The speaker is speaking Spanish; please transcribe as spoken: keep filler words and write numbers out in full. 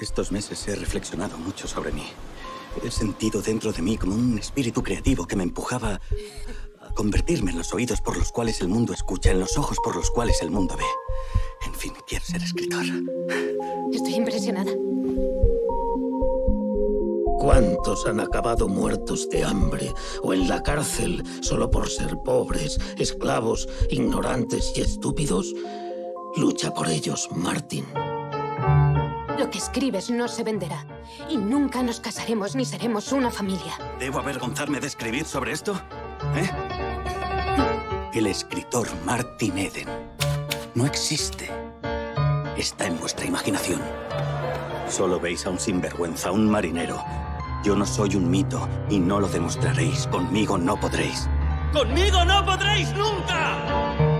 Estos meses he reflexionado mucho sobre mí. He sentido dentro de mí como un espíritu creativo que me empujaba a convertirme en los oídos por los cuales el mundo escucha, en los ojos por los cuales el mundo ve. En fin, quiero ser escritor. Estoy impresionada. ¿Cuántos han acabado muertos de hambre o en la cárcel solo por ser pobres, esclavos, ignorantes y estúpidos? Lucha por ellos, Martin. Lo que escribes no se venderá. Y nunca nos casaremos ni seremos una familia. ¿Debo avergonzarme de escribir sobre esto? ¿Eh? El escritor Martin Eden no existe. Está en vuestra imaginación. Solo veis a un sinvergüenza, un marinero. Yo no soy un mito y no lo demostraréis. Conmigo no podréis. ¡Conmigo no podréis nunca!